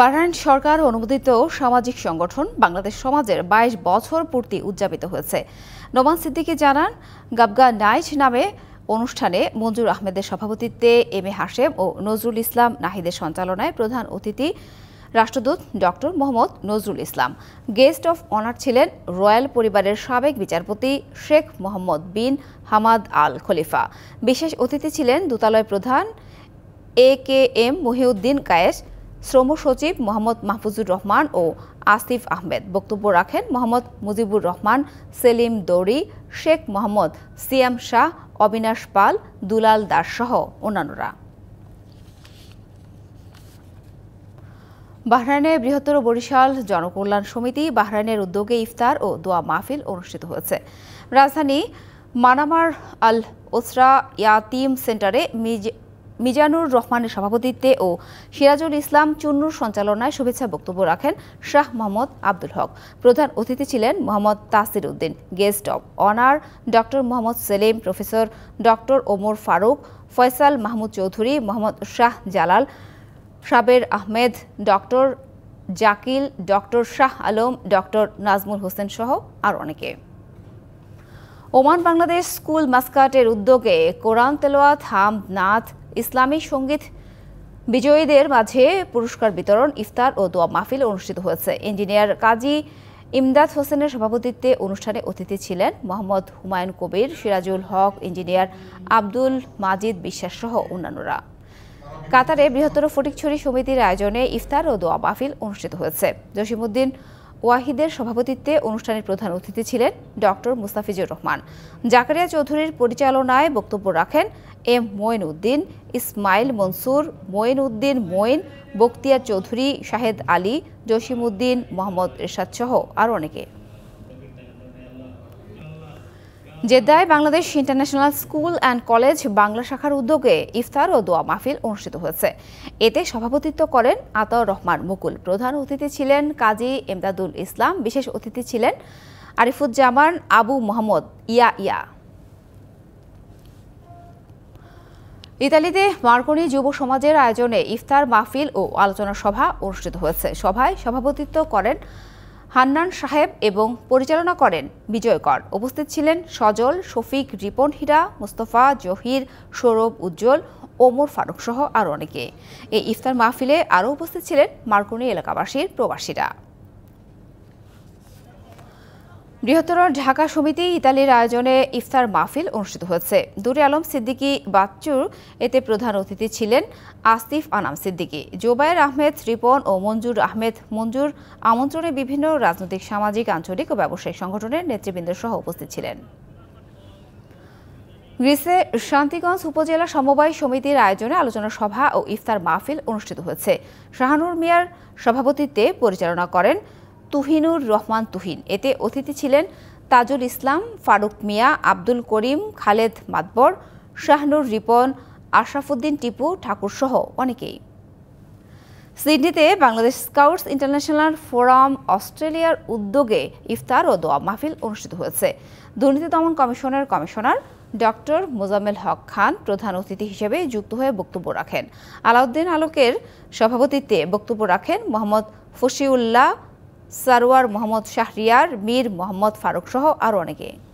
Bahrain সরকার অনুমোদিত সামাজিক সংগঠন বাংলাদেশ সমাজের ২২ বছর পূর্তি উদযাপিত হয়েছে। নোমান সিদ্দিকী জানান, গাবগা নাইচ নামে অনুষ্ঠানে মঞ্জুর আহমেদের সভাপতিত্বে এম এ হাশেম ও নজরুল ইসলাম নাহিদের সঞ্চালনায় প্রধান অতিথি রাষ্ট্রদূত doctor Mohammad Nazrul Islam. Guest of honour ছিলেন রয়্যাল পরিবারের সাবেক বিচারপতি Sheikh Mohammed bin Hamad Al Khalifa. বিশেষ অতিথি ছিলেন দূতালয় প্রধান এ.কে.এম মহিউদ্দিন কায়েস, শ্রম সচিব মোহাম্মদ মাহফুজুর রহমান ও আসিফ আহমেদ। বক্তব্য রাখেন মোহাম্মদ মুজিবুর রহমান, সেলিম দৌরি, শেখ মোহাম্মদ সিয়াম শাহ, অবিনাশ পাল, দুলাল দাস সহ অন্যান্যরা। বাহরাইনে বৃহত্তর বরিশাল জনকল্যাণ সমিতি বাহরাইনের উদ্যোগে ইফতার ও দোয়া মাহফিল অনুষ্ঠিত হয়েছে। রাজধানী মানামার আল ওসরা ইয়াতিম সেন্টারে মিজানুর রহমানের সভাপতিত্বে ও সিরাজুল ইসলাম চুন্নুর সঞ্চালনায় শুভেচ্ছা বক্তব্য রাখেন শাহ মোহাম্মদ আব্দুল হক। প্রধান অতিথি ছিলেন Mohammad Tasir Uddin. Guest of honour doctor Mohammad Selim, professor doctor Omar Faruk, Faisal Mahmud Chowdhury, Mohammad Shah Jalal, Saber Ahmed, doctor Jakil, doctor Shah Alam, doctor Nazmul Hossain সহ আর অনেকে। ওমান বাংলাদেশ স্কুল মাস্কাটের উদ্যোগে কোরআন তেলাওয়াত, হামদ, নাথ, ইসলামী সঙ্গীত বিজয়ীদের মাঝে পুরস্কার বিতরণ, ইফতার ও দোয়া মাহফিল অনুষ্ঠিত হয়েছে। ইঞ্জিনিয়ার কাজী ইমদাদ হোসেনের সভাপতিত্বে অনুষ্ঠানে অতিথি ছিলেন মোহাম্মদ হুমায়ুন কবির, সিরাজুল হক, ইঞ্জিনিয়ার আব্দুল মাজিদ বিশ্বাস সহ অন্যান্যরা। কাতারে বৃহত্তর ফটিকছড়ি সমিতির আয়োজনে ইফতার ও দোয়া মাহফিল অনুষ্ঠিত হয়েছে। জসিমউদ্দিন ওয়াহিদের সভাপতিত্বে অনুষ্ঠানের প্রধান অতিথি ছিলেন ডক্টর মুস্তাফিজুর রহমান। জাকারিয়া চৌধুরীর পরিচালনায় বক্তব্য রাখেন এম মঈন উদ্দিন, ইসমাইল মনসুর, মঈন উদ্দিন মঈন, বক্তিয়ার চৌধুরী, শাহেদ আলী, জসিমউদ্দিন, মোহাম্মদ এরশাদ সহ আরও অনেকে। জেদ্দায় Bangladesh international school and college Bangla শাখার উদ্যোগে ইফতার ও দোয়া মাহফিল অনুষ্ঠিত হয়েছে। এতে সভাপতিত্ব করেন আতাউর রহমান মুকুল। প্রধান অতিথি ছিলেন কাজী এমদাদুল ইসলাম। বিশেষ অতিথি ছিলেন আরিফুজ্জামান আবু মোহাম্মদ ইয়া ইয়া। ইতালিতে মার্কনি যুব সমাজের আয়োজনে ইফতার মাহফিল ও আলোচনা সভা অনুষ্ঠিত হয়েছে। সভায় সভাপতিত্ব করেন হান্নান সাহেব এবং পরিচালনা করেন বিজয়কর। উপস্থিত ছিলেন সজল, শফিক, রিপন হীরা, মোস্তফা, জহির, সৌরভ উজ্জ্বল, ওমর ফারুক সহ আরও অনেকে। এই ইফতার মাহফিলে আরও উপস্থিত ছিলেন মার্কনি এলাকাবাসীর প্রবাসীরা। বৃহত্তর ঢাকা সমিতি ইতালির আয়োজনে ইফতার মাহফিল অনুষ্ঠিত হয়েছে। দুরে আলম সিদ্দিকী বাচ্চুর এতে প্রধান অতিথি ছিলেন। আসিফ আনাম সিদ্দিকী, জোবায়ের আহমেদ, রিপন ও মঞ্জুর আহমেদ মঞ্জুর আমন্ত্রণে বিভিন্ন রাজনৈতিক, সামাজিক, আঞ্চলিক ও ব্যবসায়িক সংগঠনের নেতৃবৃন্দ সহ উপস্থিত ছিলেন। গ্রিসে শান্তিগঞ্জ উপজেলা সমবায় সমিতির আয়োজনে আলোচনা সভা ও ইফতার মাহফিল অনুষ্ঠিত হয়েছে। শাহানুর মিয়ার সভাপতিত্বে পরিচালনা করেন তুহিনুর রহমান তুহিন। এতে অতিথি ছিলেন তাজুল ইসলাম, ফারুক মিয়া, আব্দুল করিম, খালেদ মাতবর, শাহনুর, রিপন, আশরাফুদ্দিন টিপু, ঠাকুর সহ অনেকেই। সিডনিতে বাংলাদেশ স্কাউটস ইন্টারন্যাশনাল ফোরাম অস্ট্রেলিয়ার উদ্যোগে ইফতার ও দোয়া মাহফিল অনুষ্ঠিত হয়েছে। দুর্নীতি দমন কমিশনের কমিশনার ডক্টর মোজাম্মেল হক খান প্রধান অতিথি হিসেবে যুক্ত হয়ে বক্তব্য রাখেন। আলাউদ্দিন আলোকের সভাপতিত্বে বক্তব্য রাখেন মোহাম্মদ ফসিউল্লাহ, সারোয়ার, মোহাম্মদ শাহরিয়ার, মীর মোহাম্মদ ফারুক সহ আরও অনেকে।